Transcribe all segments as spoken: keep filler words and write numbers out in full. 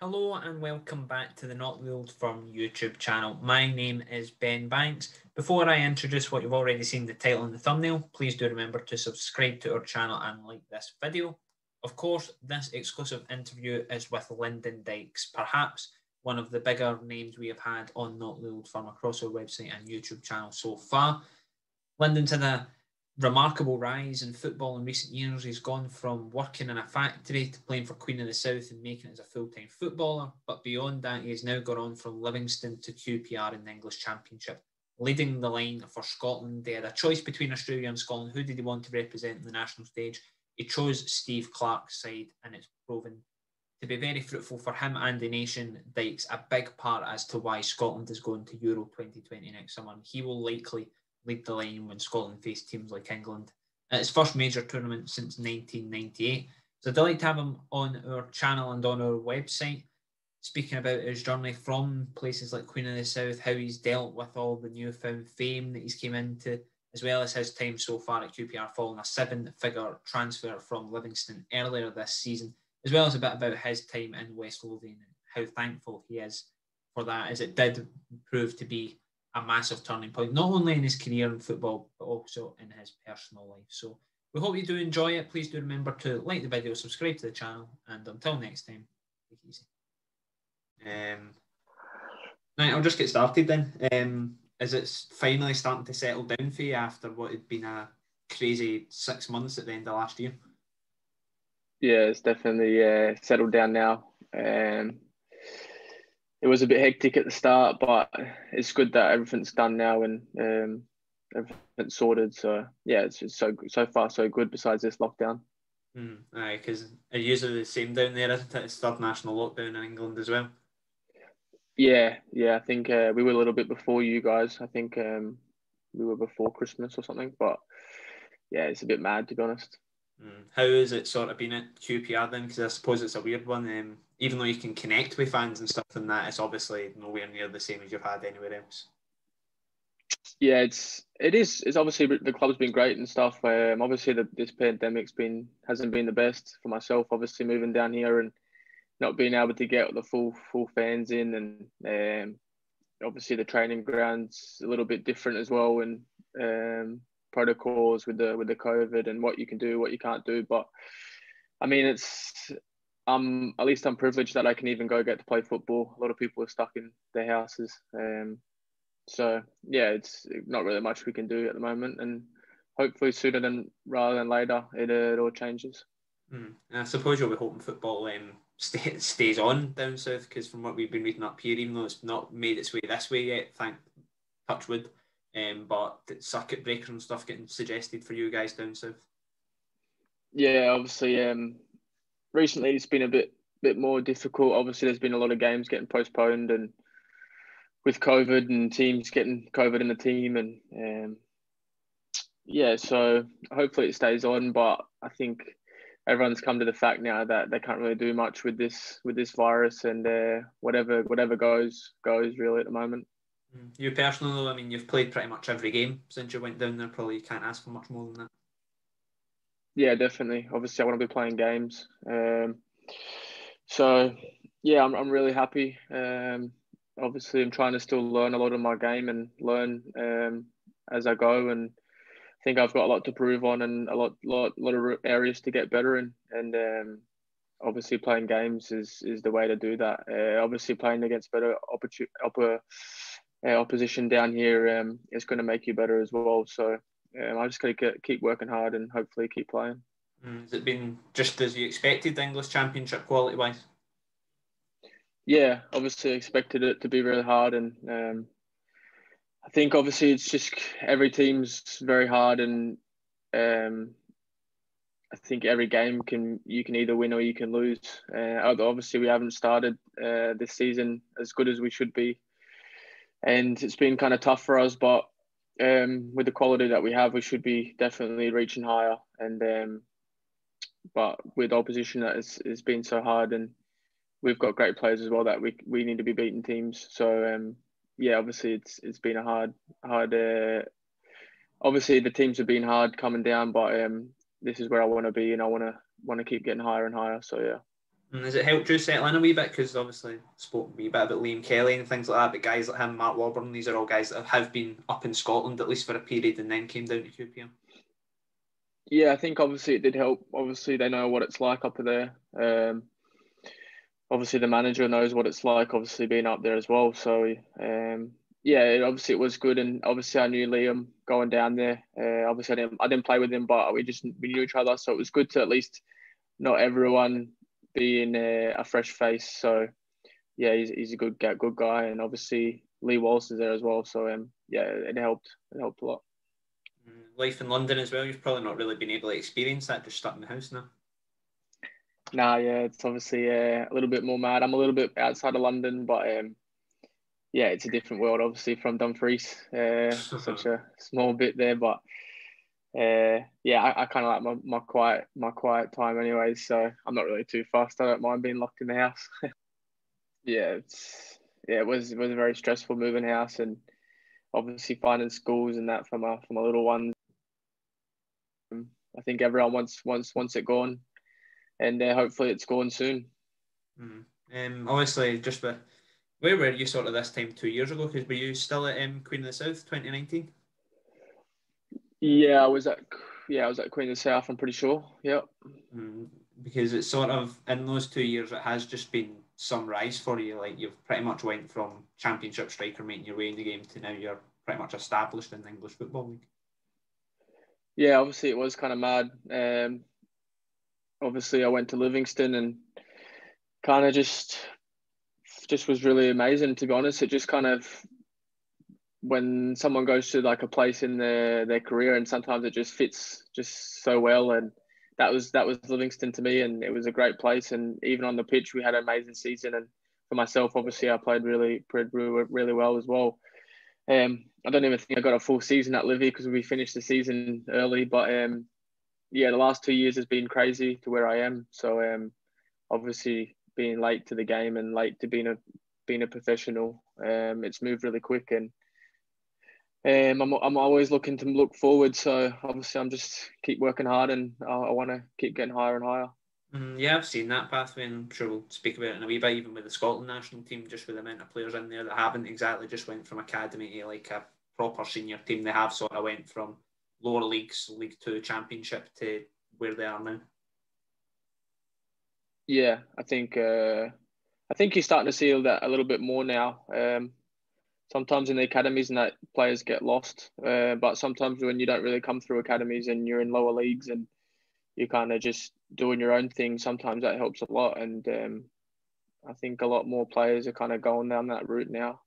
Hello and welcome back to the Not the Old Firm YouTube channel. My name is Ben Banks. Before I introduce what you've already seen, the title and the thumbnail, please do remember to subscribe to our channel and like this video. Of course, this exclusive interview is with Lyndon Dykes, perhaps one of the bigger names we have had on Not the Old Firm across our website and YouTube channel so far. Lyndon's had a remarkable rise in football in recent years. He's gone from working in a factory to playing for Queen of the South and making it as a full-time footballer. But beyond that, he has now gone on from Livingston to Q P R in the English Championship, leading the line for Scotland. They had a choice between Australia and Scotland. Who did he want to represent in the national stage? He chose Steve Clark's side, and it's proven to be very fruitful for him and the nation. Dykes, a big part as to why Scotland is going to Euro twenty twenty next summer. He will likely lead the line when Scotland faced teams like England at its first major tournament since nineteen ninety-eight. So I'd like to have him on our channel and on our website, speaking about his journey from places like Queen of the South, how he's dealt with all the newfound fame that he's came into, as well as his time so far at Q P R following a seven-figure transfer from Livingston earlier this season, as well as a bit about his time in West Lothian and how thankful he is for that, as it did prove to be a massive turning point, not only in his career in football, but also in his personal life. So we hope you do enjoy it. Please do remember to like the video, subscribe to the channel, and until next time, take it easy. Um, right, I'll just get started then. Um, as it's finally starting to settle down for you after what had been a crazy six months at the end of last year? Yeah, it's definitely uh, settled down now. Um, It was a bit hectic at the start, but it's good that everything's done now and um, everything's sorted. So yeah, it's just so so far so good. Besides this lockdown, mm, aye, because it's usually the same down there, isn't it? It's third national lockdown in England as well. Yeah, yeah, I think uh, we were a little bit before you guys. I think um, we were before Christmas or something. But yeah, it's a bit mad, to be honest. Mm. How has it sort of been at Q P R then? Because I suppose it's a weird one. Um, Even though you can connect with fans and stuff and that, it's obviously nowhere near the same as you've had anywhere else. Yeah, it's it is. It's obviously the club's been great and stuff. Um, obviously, the, this pandemic's been hasn't been the best for myself. Obviously, moving down here and not being able to get the full full fans in, and um, obviously the training ground's a little bit different as well, and um, protocols with the with the COVID and what you can do, what you can't do. But I mean, it's. Um, at least I'm privileged that I can even go get to play football. A lot of people are stuck in their houses. Um, so, yeah, it's not really much we can do at the moment. And hopefully sooner than rather than later, it, uh, it all changes. Mm. And I suppose you'll be hoping football um, stay, stays on down south, because from what we've been reading up here, even though it's not made its way this way yet, thank touch wood, um, but circuit breaker and stuff getting suggested for you guys down south. Yeah, obviously... Um, Recently, it's been a bit bit more difficult. Obviously, there's been a lot of games getting postponed, and with COVID and teams getting COVID in the team, and um, yeah, so hopefully it stays on. But I think everyone's come to the fact now that they can't really do much with this with this virus, and uh, whatever whatever goes goes really at the moment. You personally, though, I mean, you've played pretty much every game since you went down there. Probably you can't ask for much more than that. Yeah, definitely. Obviously, I want to be playing games. Um, so, yeah, I'm I'm really happy. Um, obviously, I'm trying to still learn a lot of my game and learn um, as I go. And I think I've got a lot to prove on and a lot lot lot of areas to get better in. And um, obviously, playing games is is the way to do that. Uh, obviously, playing against better opportun upper, uh, opposition down here um, is going to make you better as well. So. Um, I just got to keep working hard and hopefully keep playing. Mm, has it been just as you expected, the English Championship quality-wise? Yeah, obviously expected it to be really hard, and um, I think obviously it's just every team's very hard, and um, I think every game can you can either win or you can lose. Uh, obviously, we haven't started uh, this season as good as we should be, and it's been kind of tough for us, but Um, with the quality that we have, we should be definitely reaching higher. And um, but with opposition that has it's been so hard, and we've got great players as well that we we need to be beating teams. So um, yeah, obviously it's it's been a hard hard. Uh, obviously the teams have been hard coming down, but um, this is where I want to be, and I want to want to keep getting higher and higher. So yeah. And has it helped you settle in a wee bit? Because obviously, spoke a wee bit about Liam Kelly and things like that, but guys like him, Mark Warburton, these are all guys that have been up in Scotland at least for a period and then came down to Q P R. Yeah, I think obviously it did help. Obviously, they know what it's like up there. Um, obviously, the manager knows what it's like, obviously, being up there as well. So, um, yeah, it, obviously, it was good. And obviously, I knew Liam going down there. Uh, obviously, I didn't, I didn't play with him, but we just we knew each other. So, it was good to at least not everyone... being a, a fresh face, so yeah, he's he's a good good guy, and obviously Lee Walsh is there as well. So um, yeah, it helped. It helped a lot. Life in London as well. You've probably not really been able to experience that. Just stuck in the house now. Nah, yeah, it's obviously uh, a little bit more mad. I'm a little bit outside of London, but um, yeah, it's a different world. Obviously from Dumfries, uh, such a small bit there, but Uh, yeah, I, I kind of like my, my quiet my quiet time anyway, so I'm not really too fussed. I don't mind being locked in the house. yeah, it's, yeah, it was it was a very stressful moving house, and obviously finding schools and that for my for my little ones. I think everyone wants wants wants it gone, and uh, hopefully it's gone soon. Mm-hmm. Um, obviously, just the, where were you sort of this time two years ago? Because were you still at um, Queen of the South twenty nineteen? Yeah, I was at yeah, I was at Queen of the South, I'm pretty sure. Yep. Mm, because it's sort of in those two years it has just been some rise for you. Like you've pretty much went from championship striker making your way in the game to now you're pretty much established in the English Football League. Yeah, obviously it was kind of mad. Um, obviously I went to Livingston and kind of just just was really amazing, to be honest. It just kind of when someone goes to like a place in their, their career, and sometimes it just fits just so well. And that was, that was Livingston to me, and it was a great place. And even on the pitch, we had an amazing season. And for myself, obviously I played really, really well as well. Um, I don't even think I got a full season at Livy because we finished the season early, but um, yeah, the last two years has been crazy to where I am. So um, obviously being late to the game and late to being a, being a professional, um, it's moved really quick. And Um, I'm I'm always looking to look forward, so obviously I'm just keep working hard, and I, I want to keep getting higher and higher. Mm, yeah, I've seen that pathway, and I'm sure we'll speak about it in a wee bit, even with the Scotland national team, just with the amount of players in there that haven't exactly just went from academy to like a proper senior team. They have sort of went from lower leagues, League Two, Championship, to where they are now. Yeah, I think uh, I think you're starting to see that a little bit more now. Um, Sometimes in the academies and that players get lost, uh, but sometimes when you don't really come through academies and you're in lower leagues and you're kind of just doing your own thing, sometimes that helps a lot. And um, I think a lot more players are kind of going down that route now.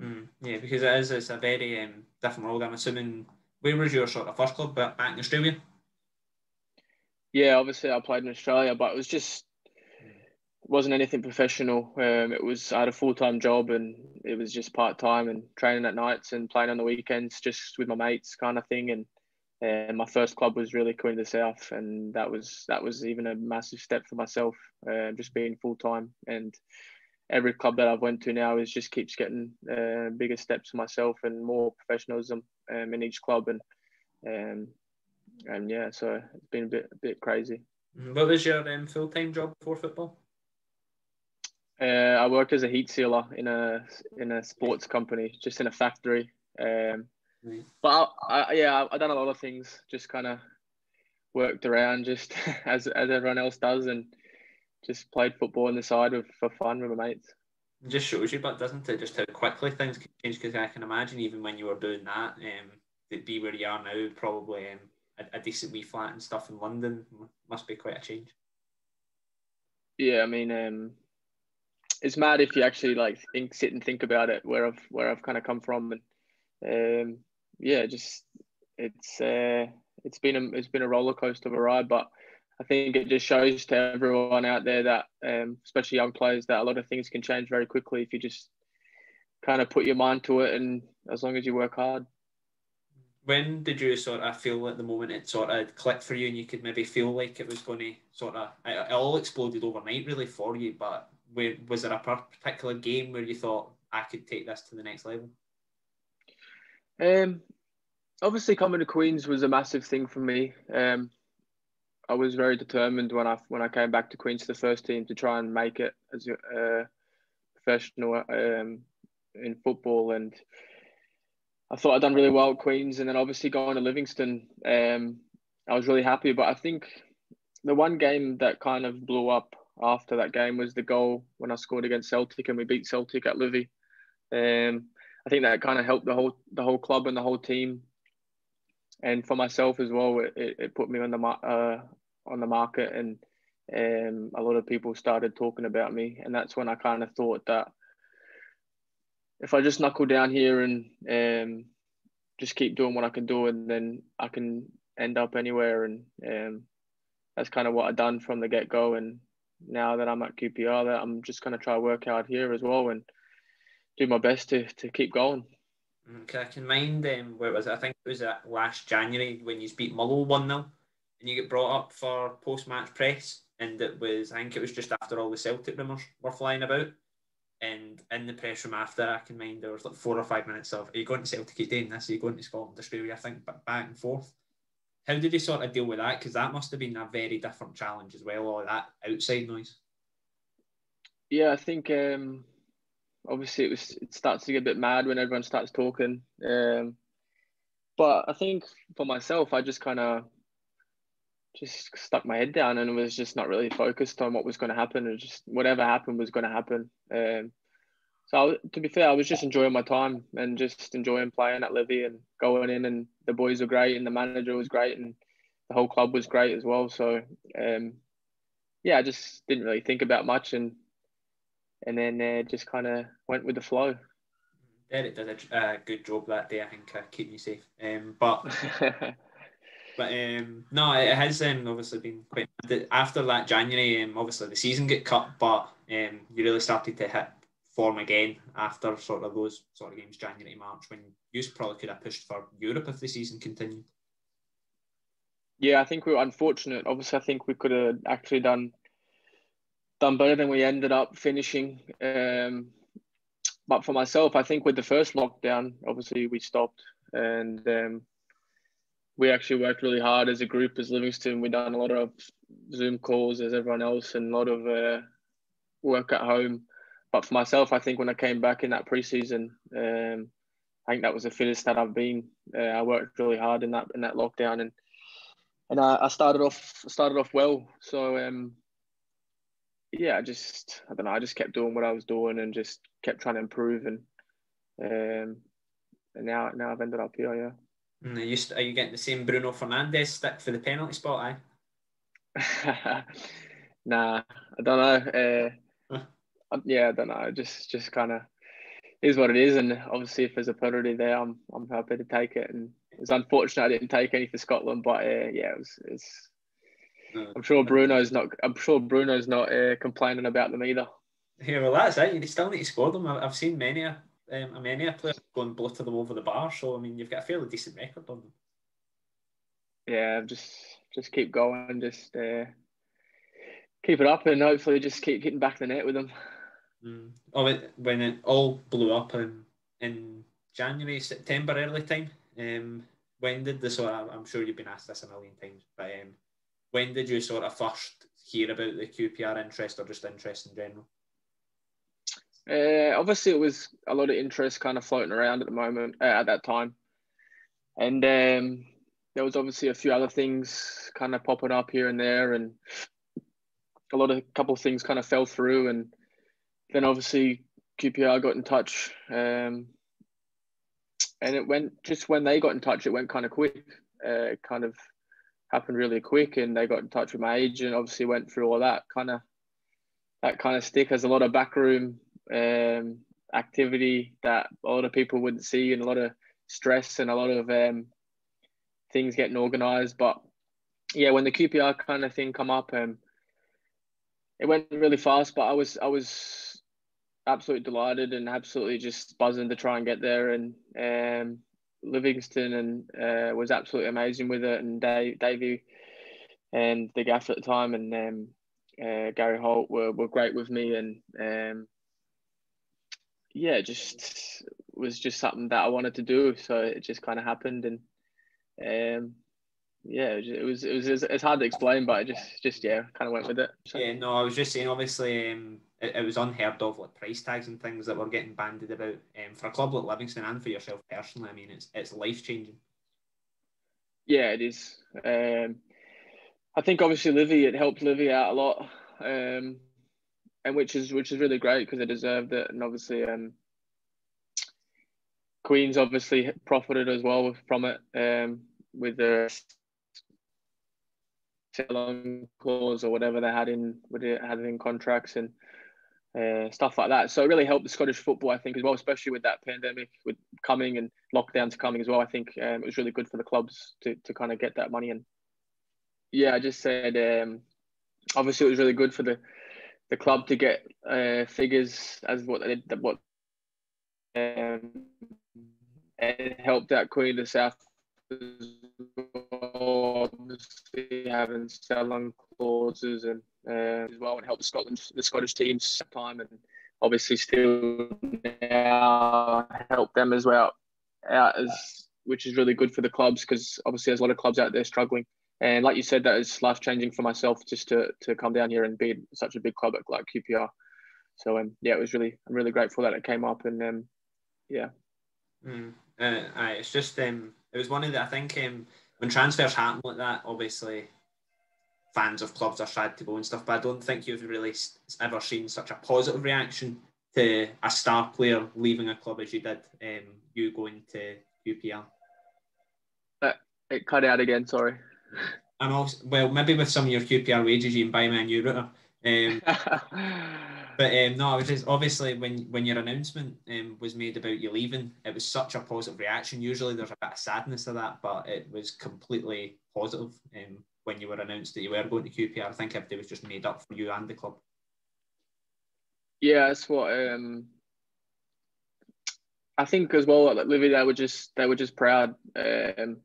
Mm, yeah, because it is it's a very um, different world. I'm assuming, where was your sort of first club, back in Australia? Yeah, obviously I played in Australia, but it was just wasn't anything professional. Um, it was, I had a full-time job and it was just part-time and training at nights and playing on the weekends just with my mates kind of thing. And and my first club was really Queen of the South, and that was that was even a massive step for myself, uh, just being full-time. And every club that I've went to now is just keeps getting uh, bigger steps for myself and more professionalism um, in each club. And um, and yeah, so it's been a bit, a bit crazy. What was your um, full-time job before football? Uh, I worked as a heat sealer in a in a sports company, just in a factory. Um, right. But I, I, yeah, I've done a lot of things. Just kind of worked around, just as as everyone else does, and just played football on the side with, for fun with my mates. It just shows you, but doesn't it, just how quickly things can change? Because I can imagine even when you were doing that, um, it'd be where you are now, probably um, a, a decent wee flat and stuff in London must be quite a change. Yeah, I mean. Um, It's mad if you actually like think, sit and think about it. Where I've where I've kind of come from, and um, yeah, just it's uh, it's been a it's been a roller coaster of a ride. But I think it just shows to everyone out there that, um, especially young players, that a lot of things can change very quickly if you just kind of put your mind to it, and as long as you work hard. When did you sort of feel at the moment it sort of clicked for you, and you could maybe feel like it was going to sort of it, it all exploded overnight really for you, but. Where, was there a particular game where you thought I could take this to the next level? Um, obviously coming to Queen's was a massive thing for me. Um, I was very determined when I when I came back to Queen's, the first team, to try and make it as a uh, professional um, in football, and I thought I'd done really well at Queen's, and then obviously going to Livingston, um, I was really happy. But I think the one game that kind of blew up after that game was the goal when I scored against Celtic and we beat Celtic at Livy. Um, I think that kind of helped the whole the whole club and the whole team, and for myself as well. It, it put me on the uh, on the market, and um, a lot of people started talking about me, and that's when I kind of thought that if I just knuckle down here and um, just keep doing what I can do, and then I can end up anywhere. And um, that's kind of what I've done from the get-go. And now that I'm at Q P R, that I'm just going to try to work out here as well and do my best to, to keep going. Okay, I can mind, um, where was it? I think it was at last January when you beat Mullow one nil and you get brought up for post-match press, and it was, I think it was just after all the Celtic rumours were flying about. And in the press room after, I can mind there was like four or five minutes of, are you going to Celtic doing this? Are you going to Scotland, Australia? I think back and forth. How did you sort of deal with that? Because that must have been a very different challenge as well, all that outside noise. Yeah, I think um, obviously it was. It starts to get a bit mad when everyone starts talking. Um, but I think for myself, I just kind of just stuck my head down and was just not really focused on what was going to happen. It was just whatever happened was going to happen. Um, so I, to be fair, I was just enjoying my time and just enjoying playing at Livy and going in, and the boys were great and the manager was great and the whole club was great as well. So um, yeah, I just didn't really think about much, and and then uh, just kind of went with the flow. Derek did a uh, good job that day, I think, uh, keeping you safe. Um, but... But um, no, it has um, obviously been quite... After that January, um, obviously the season got cut, but um, you really started to hit form again after sort of those sort of games, January to March, when you probably could have pushed for Europe if the season continued. Yeah, I think we were unfortunate. Obviously, I think we could have actually done done better than we ended up finishing. Um, but for myself, I think with the first lockdown, obviously we stopped, and... Um, we actually worked really hard as a group, as Livingston. We've done a lot of Zoom calls as everyone else, and a lot of uh, work at home. But for myself, I think when I came back in that pre-season, um, I think that was the fittest that I've been. Uh, I worked really hard in that in that lockdown, and and I, I started off started off well. So um, yeah, I just I don't know. I just kept doing what I was doing and just kept trying to improve, and um, and now now I've ended up here. Yeah. Are you, are you getting the same Bruno Fernandes stick for the penalty spot, eh? Nah, I don't know. Uh, yeah, I don't know. Just just kind of is what it is. And obviously, if there's a penalty there, I'm I'm happy to take it. And it's unfortunate I didn't take any for Scotland, but uh, yeah, it was, it's. I'm sure Bruno's not. I'm sure Bruno's not uh, complaining about them either. Yeah, well, that's it. You still need to score them. I've seen many. A, Um, I mean, a player going blotter them over the bar, so I mean, you've got a fairly decent record on them. Yeah, just just keep going, just uh, keep it up, and hopefully just keep hitting back the net with them. Mm. Oh, when it all blew up in in January, September, early time. Um, when did the sort of, I'm sure you've been asked this a million times, but um, when did you sort of first hear about the Q P R interest, or just interest in general? Uh, obviously, it was a lot of interest kind of floating around at the moment, uh, at that time. And um, there was obviously a few other things kind of popping up here and there, and a lot of, a couple of things kind of fell through. And then obviously Q P R got in touch. Um, and it went, just when they got in touch, it went kind of quick. Uh, it kind of happened really quick, and they got in touch with my agent, obviously went through all that kind of, that kind of stick. There's a lot of backroom um activity that a lot of people wouldn't see, and a lot of stress and a lot of um things getting organised. But yeah, when the Q P R kind of thing come up, um it went really fast, but I was I was absolutely delighted and absolutely just buzzing to try and get there. And um Livingston and uh was absolutely amazing with it, and Dave, Davy and the gaffer at the time, and um uh, Gary Holt were, were great with me. And um yeah, it just was just something that I wanted to do, so it just kind of happened. And um, yeah, it was it was it's it hard to explain, but I just just yeah, kind of went with it. So. Yeah, no, I was just saying. Obviously, um, it, it was unheard of, like price tags and things that were getting bandied about um, for a club like Livingston and for yourself personally. I mean, it's it's life changing. Yeah, it is. Um, I think obviously Livy, it helped Livy out a lot, um, and which is which is really great because they deserved it, and obviously. Um, Queen's obviously profited as well from it um, with the sell-on clause or whatever they had in with it, had in contracts and uh, stuff like that. So it really helped the Scottish football, I think, as well, especially with that pandemic with coming and lockdowns coming as well. I think um, it was really good for the clubs to to kind of get that money in. Yeah, I just said um, obviously it was really good for the the club to get uh, figures as what they what. Um, and helped out Queen of the South as well, obviously having sell-on clauses and uh, as well, and helped Scotland, the Scottish teams time, and obviously still now help them as well out, as which is really good for the clubs because obviously there's a lot of clubs out there struggling. And like you said, that is life changing for myself just to to come down here and be such a big club like Q P R. So um, yeah, it was really I'm really grateful that it came up and um, yeah. Mm. Uh, aye, it's just um, it was one of the I think um, when transfers happen like that, obviously fans of clubs are sad to go and stuff, but I don't think you've really ever seen such a positive reaction to a star player leaving a club as you did um, you going to Q P R. Uh, it cut out again, sorry. I'm also, well, maybe with some of your Q P R wages you can buy me a new router. Um, but um, no, I was just obviously when, when your announcement um, was made about you leaving, it was such a positive reaction. Usually there's a bit of sadness to that, but it was completely positive um, when you were announced that you were going to Q P R. I think everything was just made up for you and the club. Yeah, that's what um, I think as well. Like Livy, they were just they were just proud, um,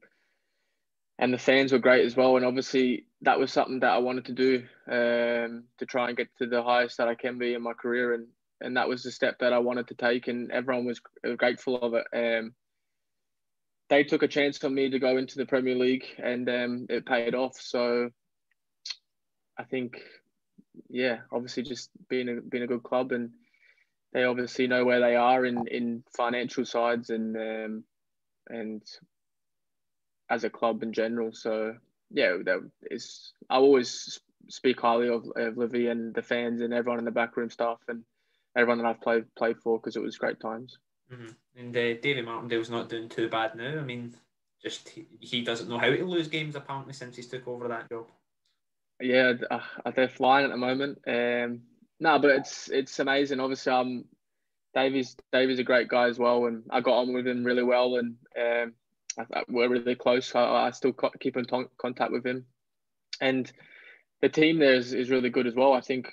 and the fans were great as well. And obviously, that was something that I wanted to do um, to try and get to the highest that I can be in my career. And, and that was the step that I wanted to take and everyone was grateful of it. Um, they took a chance on me to go into the Premier League and um, it paid off. So I think, yeah, obviously just being a, being a good club and they obviously know where they are in, in financial sides and um, and as a club in general. So yeah, that is. I always speak highly of, of Livy and the fans and everyone in the backroom staff and everyone that I've played played for because it was great times. Mm-hmm. And uh, Davy Martindale's not doing too bad now. I mean, just he, he doesn't know how to lose games apparently since he's took over that job. Yeah, uh, they're flying at the moment. Um, no, but it's it's amazing. Obviously, um, Davy's Davy's a great guy as well, and I got on with him really well and. Um, We're really close. I, I still keep in contact with him, and the team there is, is really good as well. I think,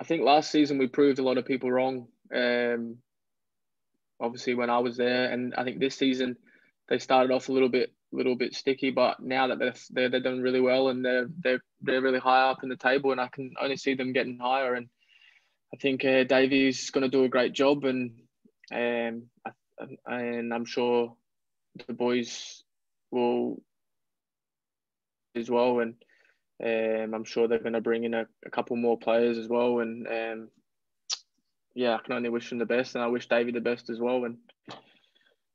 I think last season we proved a lot of people wrong. Um, obviously when I was there, and I think this season they started off a little bit, little bit sticky. But now that they're they're, they're done really well, and they're they're they're really high up in the table, and I can only see them getting higher. And I think uh, Davy's going to do a great job, and um, I, and I'm sure. The boys will as well, and um, I'm sure they're going to bring in a, a couple more players as well. And um, yeah, I can only wish them the best, and I wish Davy the best as well. And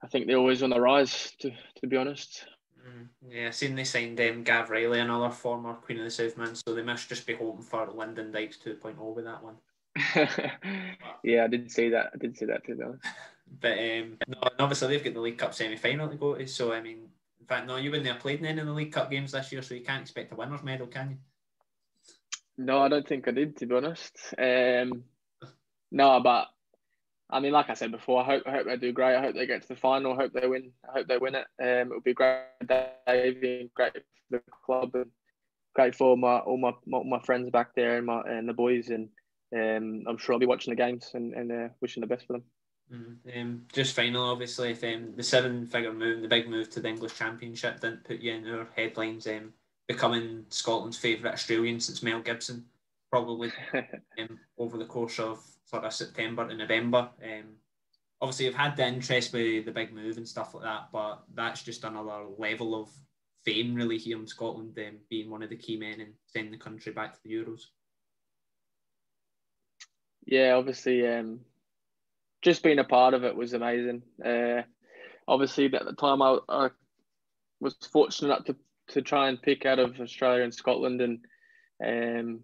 I think they're always on the rise, to to be honest. Mm, yeah, I seen they signed um, Gav Riley, another former Queen of the South man, so they must just be hoping for Lyndon Dykes two point oh with that one. Yeah, I did see that. I did see that too, though. But um, no, and obviously they've got the League Cup semi-final to go to. So I mean, in fact, no, you wouldn't have played in any of the League Cup games this year, so you can't expect a winner's medal, can you? No, I don't think I did, to be honest. Um, no, but I mean, like I said before, I hope I hope they do great. I hope they get to the final. I hope they win. I hope they win it. Um, it would be great for Davy, great for the club, and great for all my all my all my friends back there and my and the boys and. Um, I'm sure I'll be watching the games and, and uh, wishing the best for them. Mm-hmm. um, just final obviously if, um, the seven figure move, the big move to the English Championship didn't put you in our headlines, um, becoming Scotland's favourite Australian since Mel Gibson probably um, over the course of sort of September to November. Um, obviously you've had the interest with the big move and stuff like that, but that's just another level of fame really here in Scotland, um, being one of the key men and sending the country back to the Euros. Yeah, obviously, um, just being a part of it was amazing. Uh, obviously, at the time, I, I was fortunate enough to, to try and pick out of Australia and Scotland, and um,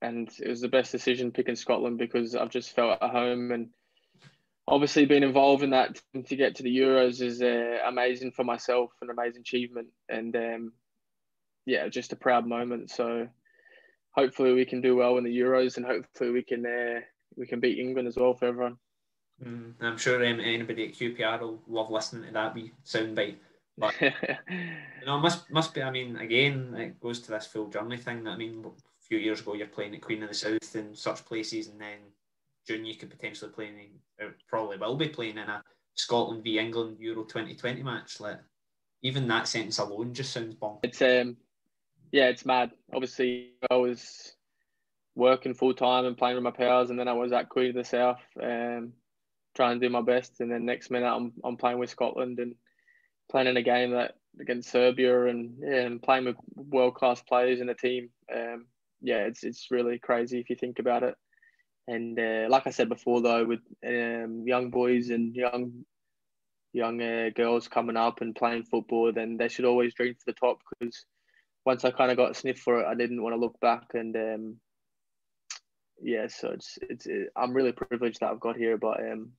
and it was the best decision picking Scotland because I've just felt at home. And obviously, being involved in that to get to the Euros is uh, amazing for myself, an amazing achievement, and um, yeah, just a proud moment. So hopefully we can do well in the Euros, and hopefully we can uh, we can beat England as well for everyone. Mm, I'm sure um, anybody at Q P R will love listening to that wee soundbite. But you know, must must be. I mean, again, it goes to this full journey thing. That I mean, a few years ago, you're playing at Queen of the South and such places, and then June you could potentially play in, probably will be playing in a Scotland v England Euro twenty twenty match. Like, even that sentence alone just sounds bonkers. It's um, yeah, it's mad. Obviously, I was working full time and playing with my pals, and then I was at Queen of the South, um, trying to do my best, and then next minute I'm I'm playing with Scotland and playing in a game that against Serbia, and yeah, and playing with world class players in the team. Um, yeah, it's it's really crazy if you think about it. And uh, like I said before, though, with um, young boys and young young uh, girls coming up and playing football, then they should always dream for the top. Because once I kind of got a sniff for it, I didn't want to look back. And um, yeah, so it's it's it, I'm really privileged that I've got here, but um,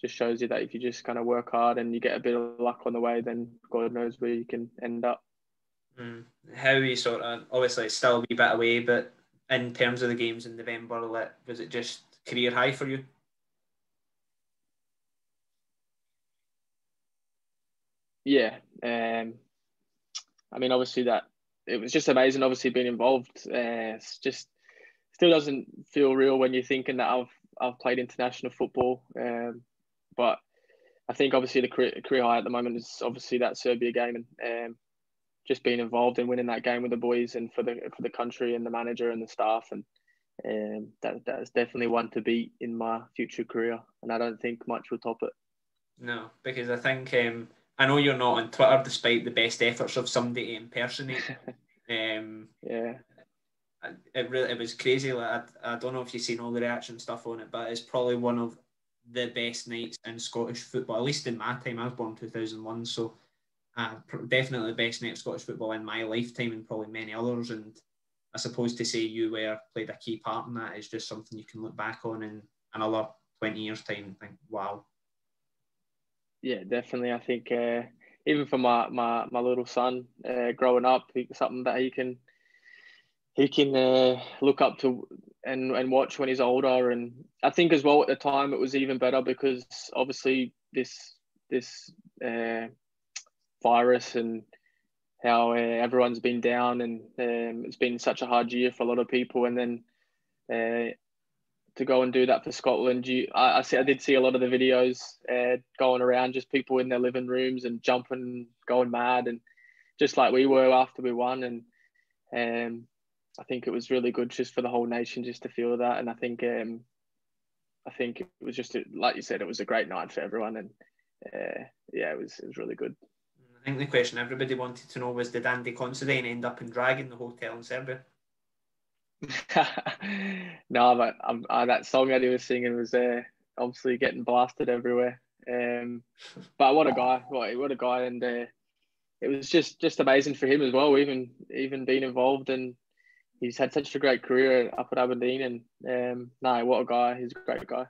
just shows you that if you just kind of work hard and you get a bit of luck on the way, then God knows where you can end up. Mm. How you sort of obviously it's still a wee bit away, but in terms of the games in November, was it just career high for you? Yeah, um, I mean, obviously that it was just amazing. Obviously, being involved, uh, it's just still doesn't feel real when you're thinking that I've I've played international football. Um, but I think obviously the career, career high at the moment is obviously that Serbia game, and Um, just being involved in winning that game with the boys and for the for the country and the manager and the staff, and um, that that is definitely one to beat in my future career, and I don't think much will top it. No, because I think um, I know you're not on Twitter despite the best efforts of somebody to impersonate. um, yeah, it really it was crazy. Like I, I don't know if you've seen all the reaction stuff on it, but it's probably one of the best nights in Scottish football, at least in my time. I was born in two thousand one, so. Uh, definitely the best night of Scottish football in my lifetime, and probably many others. And I suppose to say you were played a key part in that is just something you can look back on in another twenty years' time and think, wow. Yeah, definitely. I think uh, even for my my my little son uh, growing up, something that he can he can uh, look up to and and watch when he's older. And I think as well at the time it was even better because obviously this this. Uh, virus and how uh, everyone's been down, and um, it's been such a hard year for a lot of people, and then uh, to go and do that for Scotland, you I, I, see, I did see a lot of the videos uh, going around, just people in their living rooms and jumping, going mad, and just like we were after we won. And um, I think it was really good just for the whole nation just to feel that, and I think um, I think it was just a, like you said, it was a great night for everyone, and uh, yeah, it was it was really good. I think the question everybody wanted to know was, did Andy Considine end up in drag in the hotel in Serbia? No, but um, uh, that song that he was singing was uh, obviously getting blasted everywhere. Um, but what a guy! What, what a guy! And uh, it was just just amazing for him as well. Even even being involved, and he's had such a great career up at Aberdeen. And um, no, what a guy! He's a great guy.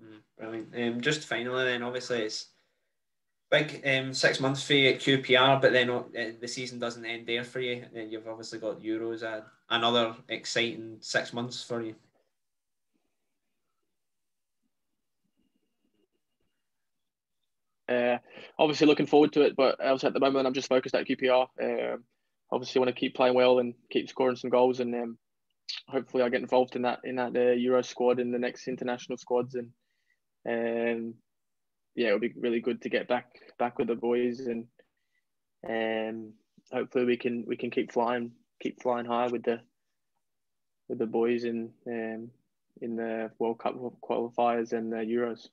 Mm, brilliant. Um, just finally, then obviously it's. Big um, six months for you at Q P R, but then uh, the season doesn't end there for you. You've obviously got Euros, uh, another exciting six months for you. Uh, obviously looking forward to it, but also at the moment I'm just focused at Q P R. Uh, obviously want to keep playing well and keep scoring some goals, and um, hopefully I get involved in that in that uh, Euro squad and the next international squads, and. Um, Yeah, it'll be really good to get back back with the boys, and um, hopefully we can we can keep flying keep flying high with the with the boys in um, in the World Cup qualifiers and the Euros.